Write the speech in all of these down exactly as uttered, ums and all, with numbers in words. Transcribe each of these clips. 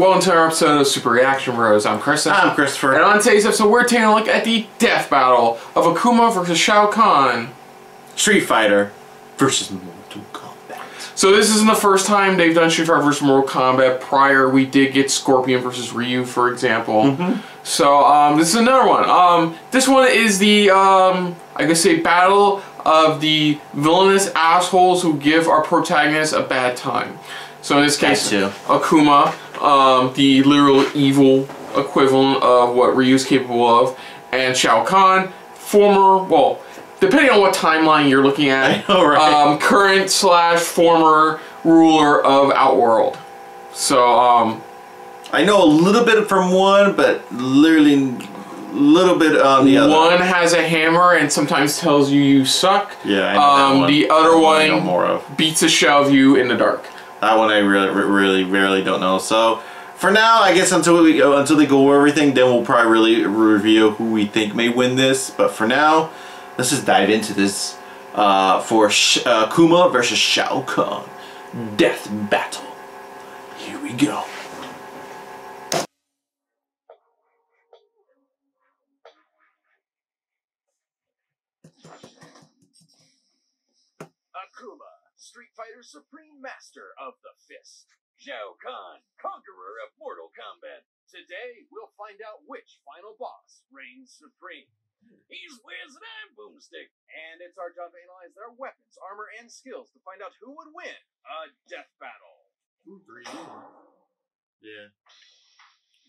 welcome to another episode of Super Reaction Bros. I'm Chris. I'm Christopher. And on today's episode, we're taking a look at the Death Battle of Akuma versus Shao Kahn. Street Fighter versus Mortal Kombat. So this isn't the first time they've done Street Fighter versus Mortal Kombat. Prior, we did get Scorpion versus Ryu, for example. Mm-hmm. So um, this is another one. Um, this one is the, um, I guess, say, battle of the villainous assholes who give our protagonist a bad time. So in this case, Akuma, um, the literal evil equivalent of what Ryu's capable of, and Shao Kahn, former, well, depending on what timeline you're looking at, know, right? um, current slash former ruler of Outworld. So, um... I know a little bit from one, but literally a little bit on the other. One has a hammer and sometimes tells you you suck. Yeah, I know um, that one. The other that one, one more of. beats the shell of you in the dark. That one I really, really, really don't know. So, for now, I guess until we go, until they go over everything, then we'll probably really reveal who we think may win this. But for now, let's just dive into this uh, for Sh uh, Akuma versus Shao Kahn, Death Battle. Here we go. Akuma, Street Fighter Supreme Master of the Fist. Shao Kahn, Conqueror of Mortal Kombat. Today, we'll find out which final boss reigns supreme. He's Wiz and I'm Boomstick. And it's our job to analyze their weapons, armor, and skills to find out who would win a death battle. Yeah.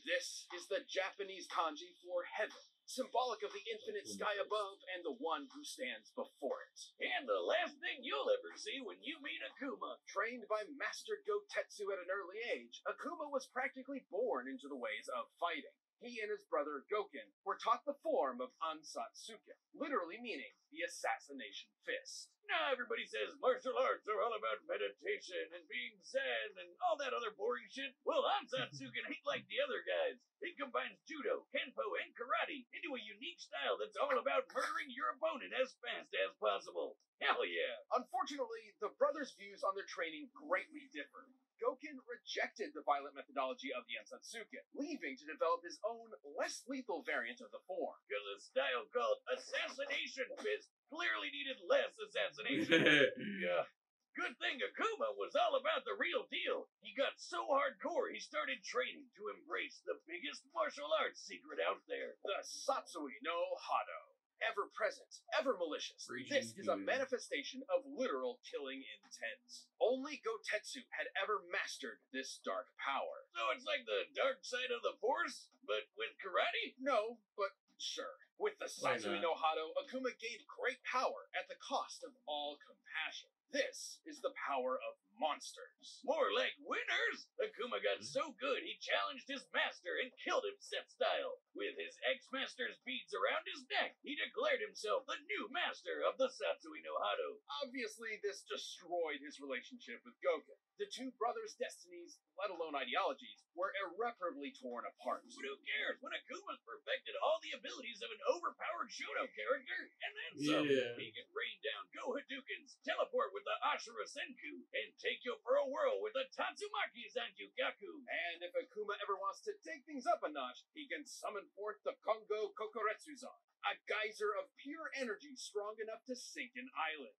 This is the Japanese kanji for heaven, symbolic of the infinite sky above and the one who stands before it. And the last thing you'll ever see when you meet Akuma. Trained by Master Gotetsu at an early age, Akuma was practically born into the ways of fighting. He and his brother Goken were taught the form of Ansatsuken, literally meaning the assassination fist. Now everybody says martial arts are all about meditation and being zen and all that other boring shit. Well, Ansatsuken ain't like the other guys. He combines judo, kenpo, and karate into a unique style that's all about murdering your opponent as fast as possible. Hell yeah! Unfortunately, the brothers' views on their training greatly differed. Goken rejected the violent methodology of the Ansatsuken, leaving to develop his own, less lethal variant of the form. Because a style called Assassination Fist clearly needed less assassination. Yeah. Good thing Akuma was all about the real deal. He got so hardcore he started training to embrace the biggest martial arts secret out there, the Satsui no Hado. Ever present, ever malicious, Raging this is a manifestation of literal killing intent. Only Gotetsu had ever mastered this dark power. So it's like the dark side of the force, but with karate? No, but sure. With the Satsui no Hado, Akuma gained great power at the cost of all compassion. This is the power of monsters. More like winners! Akuma got so good he challenged his master and killed him set style. With his ex-master's beads around his neck, he declared himself the new master of the Satsui no Hado. Obviously, this destroyed his relationship with Goken. The two brothers' destinies, let alone ideologies, were irreparably torn apart. But who cares when Akuma's perfected all the abilities of an overpowered judo character, and then some. Yeah. He can rain down Gohadukens, teleport with the Ashura Senku, and take you for a whirl with the Tatsumaki Zankyugaku. And if Akuma ever wants to take things up a notch, he can summon forth the Congo Kokoretsuzan, a geyser of pure energy strong enough to sink an island.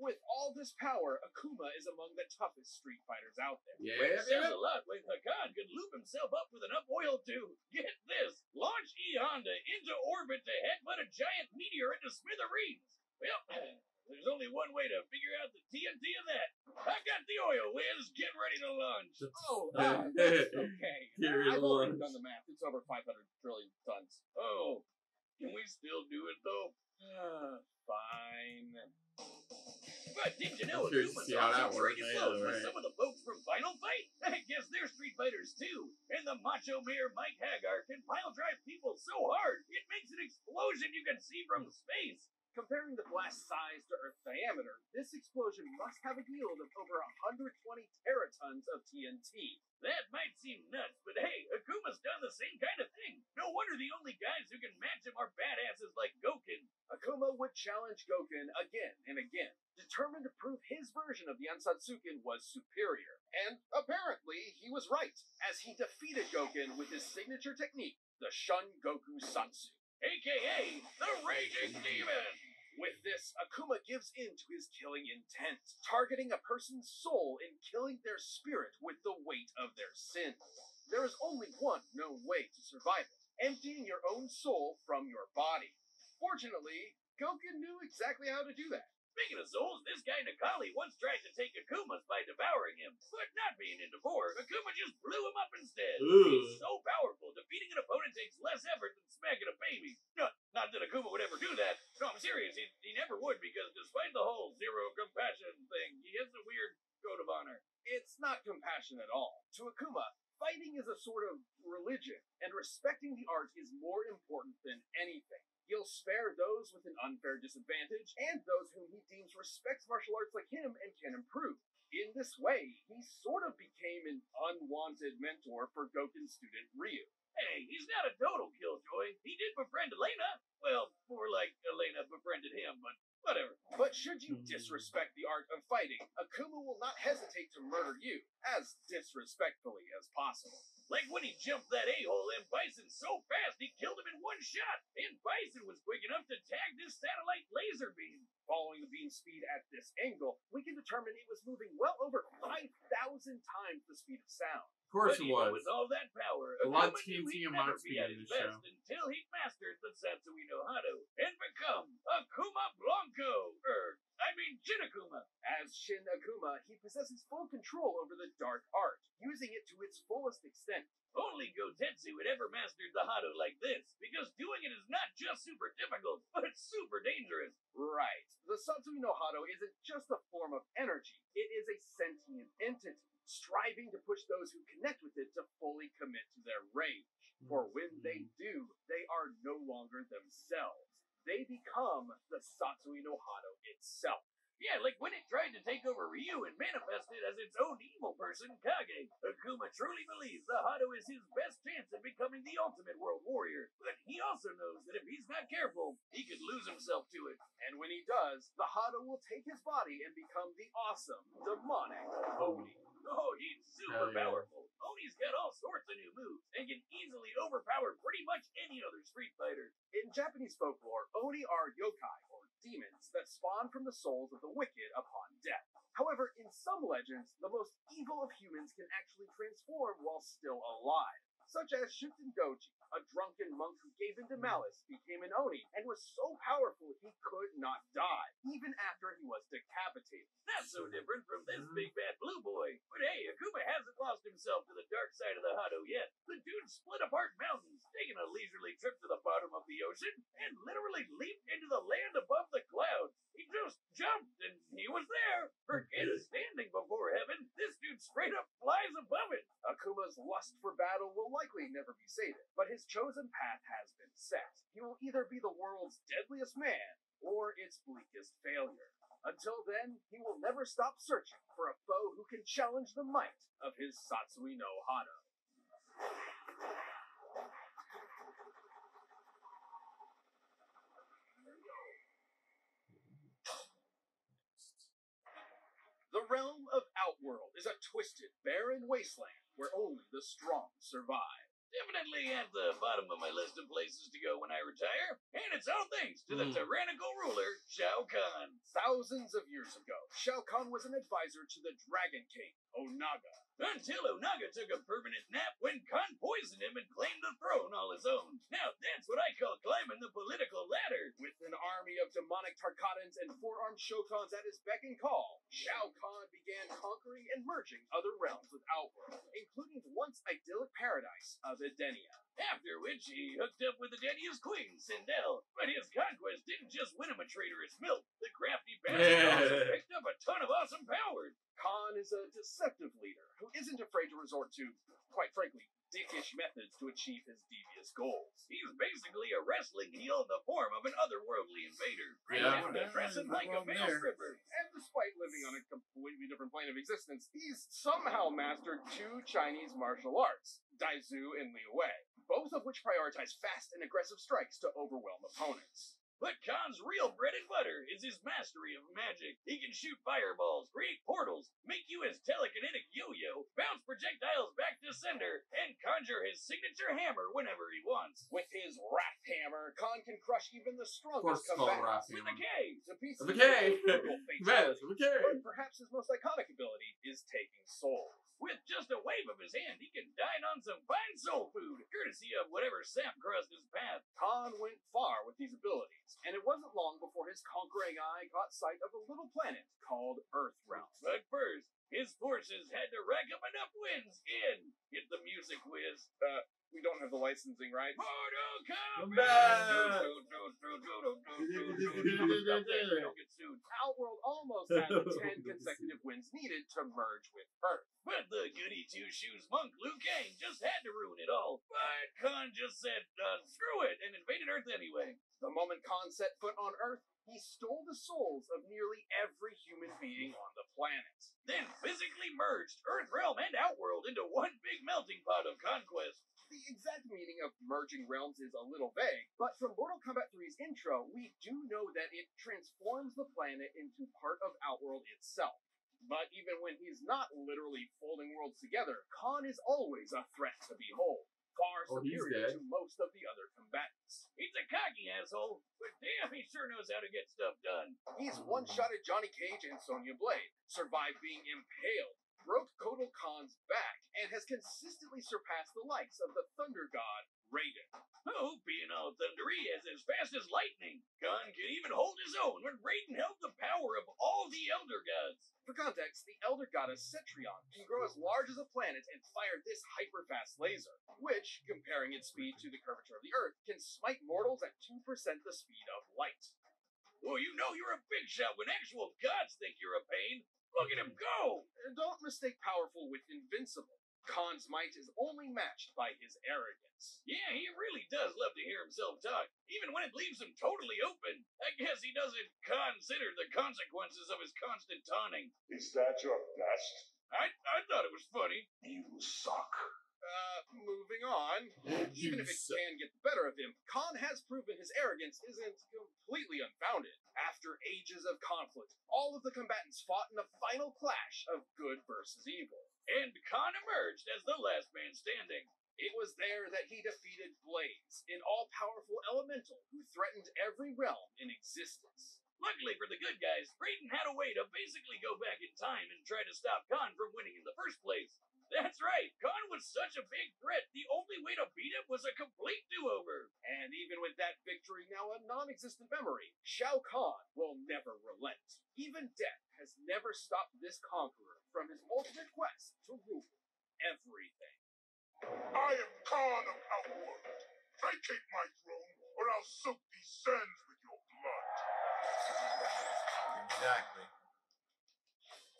With all this power, Akuma is among the toughest Street Fighters out there. Yeah, which says a lot when Hakan could loop himself up with enough oil to, get this, launch E-Honda into orbit to headbutt a giant meteor into smithereens. Well, there's only one way to figure out the T N T of that. I got the oil, Wiz. Get ready to launch. Oh, ah, that's okay. I've already done the math. It's over five hundred trillion tons. Oh, can we still do it, though? Uh, fine. But did you know Akuma's also trading blows with some of the folks from Final Fight? I guess they're Street Fighters too. And the Macho Mayor Mike Haggar can pile drive people so hard it makes an explosion you can see from space. Comparing the blast size to Earth's diameter, this explosion must have a yield of over one hundred twenty teratons of T N T. That might seem nuts, but hey, Akuma's done the same kind of thing. No wonder the only guys who can match him are badasses like Goken. Akuma would challenge Goken again and again, determined to prove his version of the Ansatsuken was superior. And apparently, he was right, as he defeated Goken with his signature technique, the Shun Goku Satsu, a k a the Raging Demon! With this, Akuma gives in to his killing intent, targeting a person's soul and killing their spirit with the weight of their sins. There is only one known way to survive it, emptying your own soul from your body. Fortunately, Goken knew exactly how to do that. Speaking of souls, this guy Necalli once tried to take Akuma's by devouring him, but not being in divorce, Akuma just blew him up instead. Ooh. He's so powerful, defeating an opponent takes less effort than smacking a baby. No, not that Akuma would ever do that. No, I'm serious, he, he never would, because despite the whole zero compassion thing, he has a weird code of honor. It's not compassion at all. To Akuma, fighting is a sort of religion, and respecting the art is more important than anything. He'll spare those with an unfair disadvantage, and those whom he deems respect martial arts like him and can improve. In this way, he sort of became an unwanted mentor for Goken's student Ryu. Hey, he's not a total killjoy. He did befriend Elena. Well, more like Elena befriended him, but whatever. But should you disrespect the art of fighting, Akuma will not hesitate to murder you, as disrespectfully as possible. Like when he jumped that a-hole in Bison so fast he killed him in one shot, and Bison was quick enough to tag this satellite laser beam. Following the beam speed at this angle, we can determine it was moving well over five thousand times the speed of sound. Of course it was. With all that power, a lot of T N T amount of speed in this show. Until he mastered the Satsui no Hado and become Akuma Blanco, er, I mean Shin Akuma. As Shin Akuma, he possesses full control over the dark art, using it to its fullest extent. Only Gotetsu had ever mastered the Hado like this, because doing it is not just super difficult, but it's super dangerous. Right. The Satsui no Hado isn't just a form of energy, it is a sentient entity, striving to push those who connect with it to fully commit to their rage. For when they do, they are no longer themselves. They become the Satsui no Hado itself. Yeah, like when it tried to take over Ryu and manifest it as its own evil person, Kage. Akuma truly believes the Hado is his best chance at becoming the ultimate world warrior, but he also knows that if he's not careful, he could lose himself to it. And when he does, the Hado will take his body and become the awesome, demonic Oni. Oh, he's super yeah. powerful. Oni's got all sorts of new moves and can easily overpower pretty much any other Street Fighter. In Japanese folklore, Oni are yokai, or demons, that spawn from the souls of the wicked upon death. However, in some legends, the most evil of humans can actually transform while still alive, such as Shuten-Goji, a drunken monk who gave in to malice, became an Oni, and was so powerful he could not die, even after he was decapitated. That's so different from this big bad blue boy. But hey, Akuma hasn't lost himself to the dark side of the Hado yet. The dude split apart mountains, taking a leisurely trip to the bottom of the ocean, and literally leaped into the land above the clouds. He just jumped, and he was there. Forget his standing before heaven, this dude straight up flies above it. Akuma's lust for battle will likely never be sated, but his chosen path has been set. He will either be the world's deadliest man, or its bleakest failure. Until then, he will never stop searching for a foe who can challenge the might of his Satsui no Hado. The realm of Outworld is a twisted, barren wasteland where only the strong survive. Definitely at the bottom of my list of places to go when I retire, and it's all thanks to the mm. tyrannical ruler, Shao Kahn. Thousands of years ago, Shao Kahn was an advisor to the Dragon King, Onaga. Until Onaga took a permanent nap when Kahn poisoned him and claimed the throne all his own. Now that's what I call climbing the political ladder. With an army of demonic Tarkatans and four-armed Shotans at his beck and call, Shao Kahn began conquering and merging other realms with Outworld, including the once idyllic paradise of Edenia. After which, he hooked up with Edenia's queen, Sindel. But his conquest didn't just win him a traitorous milk. The crafty bastard also picked up a ton of awesome powers. Kahn is a deceptive leader who isn't afraid to resort to, quite frankly, dickish methods to achieve his devious goals. He's basically a wrestling heel in the form of an otherworldly invader. Yeah, right yeah, dressing yeah, like a male there. stripper. And despite living on a completely different plane of existence, he's somehow mastered two Chinese martial arts, Daizu and Liu Wei, both of which prioritize fast and aggressive strikes to overwhelm opponents. But Khan's real bread and butter is his mastery of magic. He can shoot fireballs, create portals, make you his telekinetic yo-yo, bounce projectiles back to sender, and conjure his signature hammer whenever he wants. With his wrath hammer, Khan can crush even the strongest combatants. With a K! It's a piece of the K! But perhaps his most iconic ability is taking souls. With just a wave of his hand, he can dine on some fine soul food, courtesy of whatever sap crust his path. Khan went far with these abilities, and it wasn't long before his conquering eye caught sight of a little planet called Earthrealm. But first, his forces had to rack up enough wins in... Hit the music whiz. Uh, we don't have the licensing rights. Mortal Kombat! Outworld almost had the ten consecutive wins needed to merge with Earth. But the goody two-shoes monk Liu Kang just had to ruin it all. But Khan just said, uh, screw it, and invaded Earth anyway. The moment Khan set foot on Earth, he stole the souls of nearly every human being on the planet. Then physically merged Earthrealm and Outworld into one big melting pot of conquest. The exact meaning of merging realms is a little vague, but from Mortal Kombat three's intro, we do know that it transforms the planet into part of Outworld itself. But even when he's not literally folding worlds together, Khan is always a threat to behold. Far oh, superior to most of the other combatants. He's a cocky asshole, but damn, he sure knows how to get stuff done. He's one-shotted Johnny Cage and Sonya Blade, survived being impaled, broke Kotal Kahn's back, and has consistently surpassed the likes of the Thunder God, Raiden. Oh, being all thundery is as fast as lightning. Khan could even hold his own when Raiden held the power of all the Elder Gods. For context, the elder goddess Cetrion can grow as large as a planet and fire this hyper-fast laser, which, comparing its speed to the curvature of the Earth, can smite mortals at two percent the speed of light. Well, you know you're a big shot when actual gods think you're a pain. Look at him go! Don't mistake powerful with invincible. Khan's might is only matched by his arrogance. Yeah, he really does love to hear himself talk, even when it leaves him totally open. I guess he doesn't consider the consequences of his constant taunting. Is that your best? I, I thought it was funny. You suck. Uh, moving on. Even if it can get the better of him, Khan has proven his arrogance isn't completely unfounded. After ages of conflict, all of the combatants fought in a final clash of good versus evil. And Khan emerged as the last man standing. It was there that he defeated Blaze, an all-powerful elemental who threatened every realm in existence. Luckily for the good guys, Raiden had a way to basically go back in time and try to stop Khan from winning in the first place. That's right, Khan was such a big threat, the only way to beat him was a complete do-over. And even with that victory now a non-existent memory, Shao Kahn will never relent. Even death has never stopped this conqueror from his ultimate quest to rule everything. I am Khan of Outworld. Vacate my throne, or I'll soak these sands with your blood. Exactly.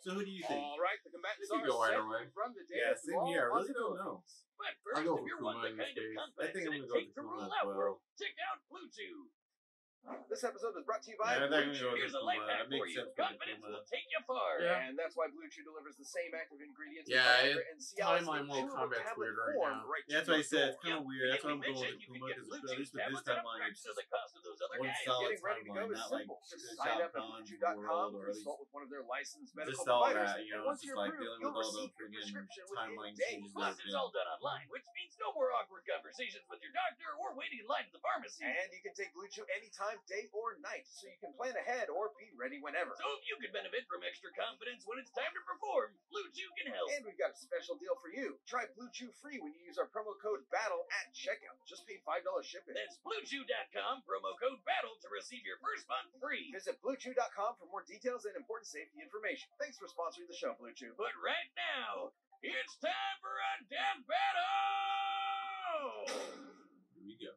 So who do you think? All right, the combatants are set from the day. Yeah, same here. I really don't know. But first, if you're one of the kind of combatants that it takes to rule out world, check out Blue Chew. This episode is brought to you by yeah, Blue Chew. Here's a life hack for you. Confidence will take you far. Yeah. And that's why Blue Chew delivers the same active ingredients. Yeah, it's timeline Mortal Kombat's weird right now. Right yeah, that's why I said it's kind of weird. That's why I'm going with Akuma because it's better, but this timeline is one solid timeline, not like Shao Kahn, World, or at least just all that, you know, it's just like dealing with all the freaking timeline changes. Plus, it's all done online, which means no more awkward conversations with your doctor or waiting in line at the pharmacy. And you can take Blue Chew anytime, day or night, so you can plan ahead or be ready whenever. So if you could benefit from extra confidence when it's time to perform, Blue Chew can help. And we've got a special deal for you. Try Blue Chew free when you use our promo code BATTLE at checkout. Just pay five dollars shipping. That's blue chew dot com, promo code BATTLE to receive your first month free. Visit blue chew dot com for more details and important safety information. Thanks for sponsoring the show, Blue Chew. But right now, it's time for a Death Battle! Here we go.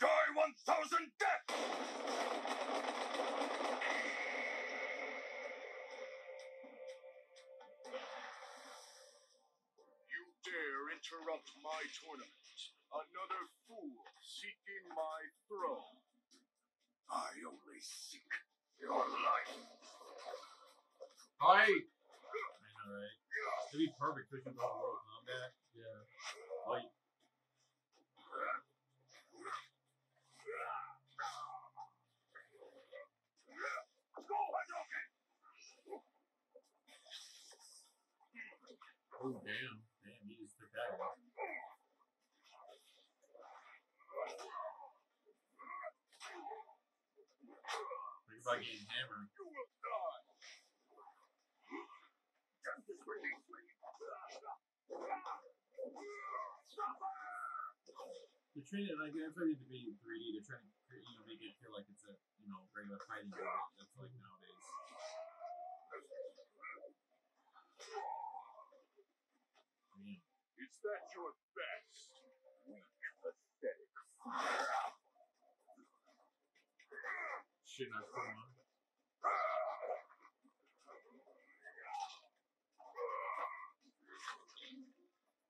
Die one thousand death! You dare interrupt my tournament. Another fool seeking my throne. I only seek your life. Hi! Alright. It'd be perfect if you go to Mortal Kombat. Yeah. Fight. Oh, damn. Damn, he just took that off. Think about getting hammered. You will die. Justice release me. They're treating it like they're trying to be three D. They're trying to, you know, make it feel like it's a, you know, regular fighting game. That's like nowadays. Damn. Is that your best? Weak aesthetics. Shit, not coming on.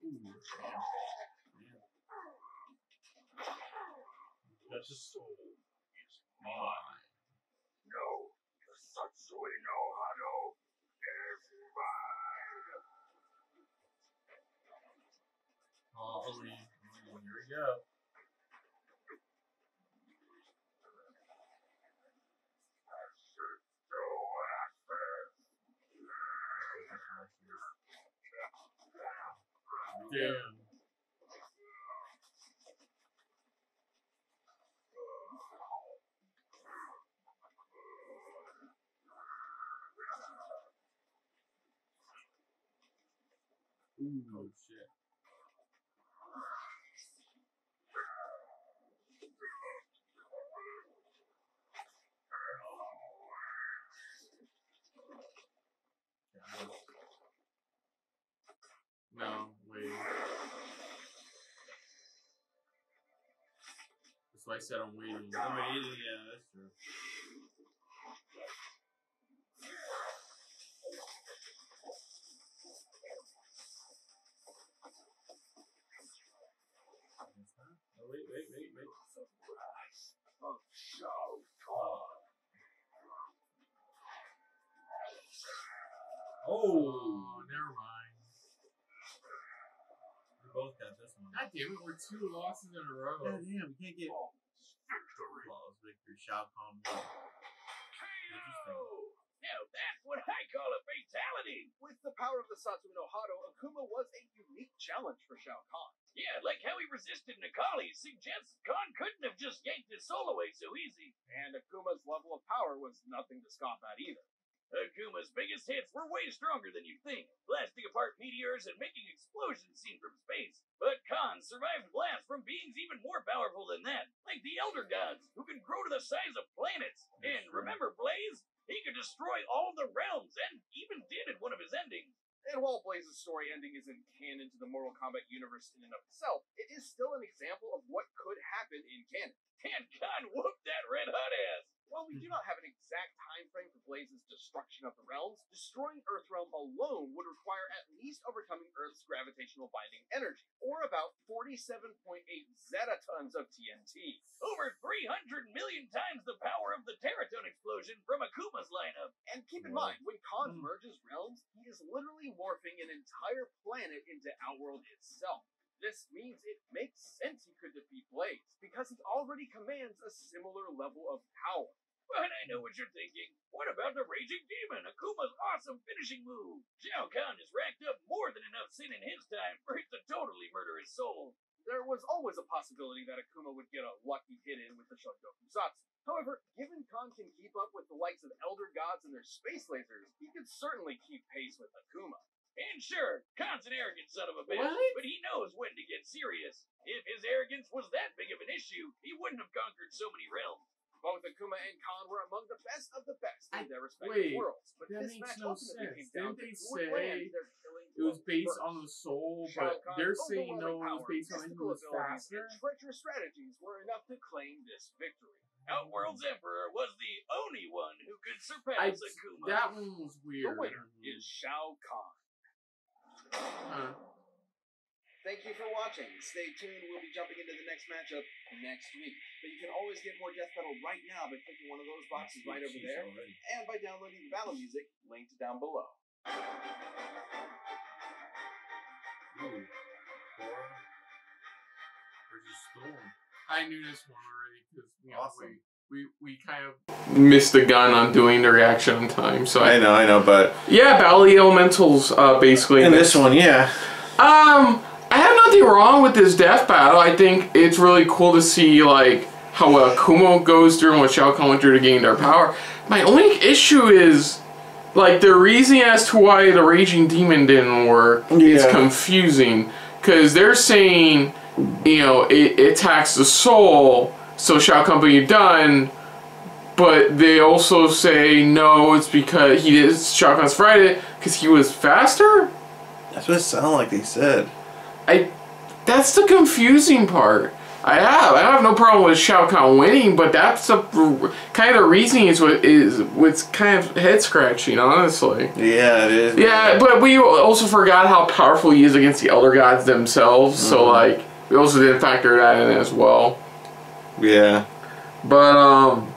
Ooh, man. Man. That soul is mine. No, the Satsui no Hado is mine. Oh, please. Here we go. Damn. Ooh, oh shit. No, wait. That's why I said I'm waiting. I'm waiting, yeah, that's true. Oh, wait, wait, wait, wait. The wrath of Shao Kahn. Oh, never mind. Both got this one. God damn it, we're two losses in a row. God damn, we can't get victory. Flawless victory. Shao Kahn. K O! Now that's what I call a fatality! With the power of the Satsui no Hado, Akuma was a unique challenge for Shao Kahn. Yeah, like how he resisted Necalli suggests Kahn couldn't have just yanked his soul away so easy. And Akuma's level of power was nothing to scoff at either. Akuma's biggest hits were way stronger than you'd think, blasting apart meteors and making explosions seen from space. But Kahn survived blasts from beings even more powerful than that, like the Elder Gods, who can grow to the size of planets. And remember Blaze? He could destroy all the realms, and even did in one of his endings. And while Blaze's story ending isn't canon to the Mortal Kombat universe in and of itself, it is still an example of what could happen in canon. And Kahn whooped that red-hot ass! While we do not have an exact time frame for Blaze's destruction of the realms, destroying Earthrealm alone would require at least overcoming Earth's gravitational binding energy, or about forty-seven point eight zetatons of T N T. Over three hundred million times the power of the teraton explosion from Akuma's lineup! And keep in mind, when Kahn merges realms, he is literally morphing an entire planet into Outworld itself. This means it makes sense he could defeat Blaze, because he already commands a similar level of power. But I know what you're thinking. What about the Raging Demon, Akuma's awesome finishing move? Shao Kahn has racked up more than enough sin in his time for it to totally murder his soul. There was always a possibility that Akuma would get a lucky hit in with the Shun Goku Satsu. However, given Kahn can keep up with the likes of Elder Gods and their space lasers, he could certainly keep pace with Akuma. And sure, Khan's an arrogant son of a bitch, what? But he knows when to get serious. If his arrogance was that big of an issue, he wouldn't have conquered so many realms. Both Akuma and Kahn were among the best of the best in I, their respective wait, worlds, but that this makes match no ultimately sense. Came down Didn't to they say it was based first. On the soul, but they're saying no, it was based on who was faster? Treacherous strategies were enough to claim this victory. Outworld's Emperor was the only one who could surpass I, Akuma. That one was weird. The winner mm-hmm. is Shao Kahn. Huh. Thank you for watching. Stay tuned, we'll be jumping into the next matchup next week. But you can always get more Death Battle right now by clicking one of those boxes right over there, already. And by downloading the battle music linked down below. Ooh. Storm. I knew this one already because we awesome. Always we we kind of missed the gun on doing the reaction on time. So I, I know, I know, but yeah, Bally Elementals uh, basically. And this one, yeah. Um, I have nothing wrong with this death battle. I think it's really cool to see like how uh, Akuma goes through and what Shao Kahn went through to gain their power. My only issue is, like, the reason as to why the Raging Demon didn't work yeah. is confusing. Because they're saying, you know, it, it attacks the soul, so Shao Kahn be done. But they also say, no, it's because he did Shao Kahn's fried it because he was faster? That's what it sounded like they said. I, that's the confusing part. I have. I have no problem with Shao Kahn winning, but that's the kind of reasoning is what is what's kind of head scratching, honestly. Yeah, it is. Yeah, but we also forgot how powerful he is against the Elder Gods themselves, mm-hmm. so like we also didn't factor that in as well. Yeah. But um,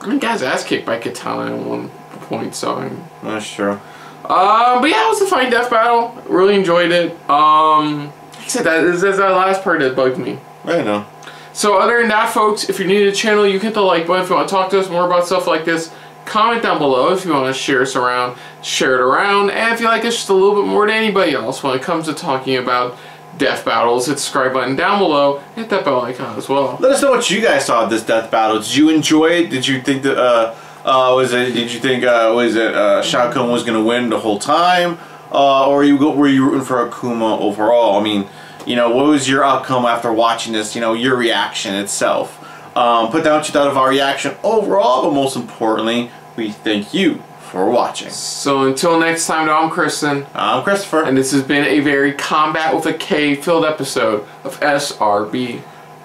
I mean, guy's ass kicked by Katana at one point, so I'm. That's true. Um, but yeah, it was a fine death battle. Really enjoyed it. Um, like I said, that is that last part that bugged me. I know. So other than that, folks, if you're new to the channel, you hit the like button if you want to talk to us more about stuff like this. Comment down below if you want to share us around, share it around. And if you like us just a little bit more than anybody else when it comes to talking about death battles, hit the subscribe button down below. Hit that bell icon as well. Let us know what you guys saw of this death battle. Did you enjoy it? Did you think that, uh, uh, was it, did you think, uh, was it, uh, Shao Kahn was going to win the whole time? Uh, or you go, were you rooting for Akuma overall? I mean, you know, what was your outcome after watching this? You know, your reaction itself. Um, put down what you thought of our reaction overall, but most importantly, we thank you for watching. So until next time, I'm Kristen. I'm Christopher. And this has been a very Combat with a K filled episode of S R B.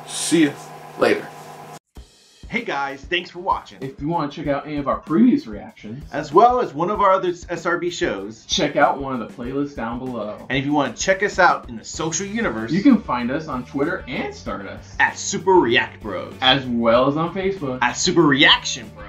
See you later. Hey guys, thanks for watching. If you want to check out any of our previous reactions, as well as one of our other S R B shows, check out one of the playlists down below. And if you want to check us out in the social universe, you can find us on Twitter and Stardust at Super React Bros, as well as on Facebook at Super Reaction Bros.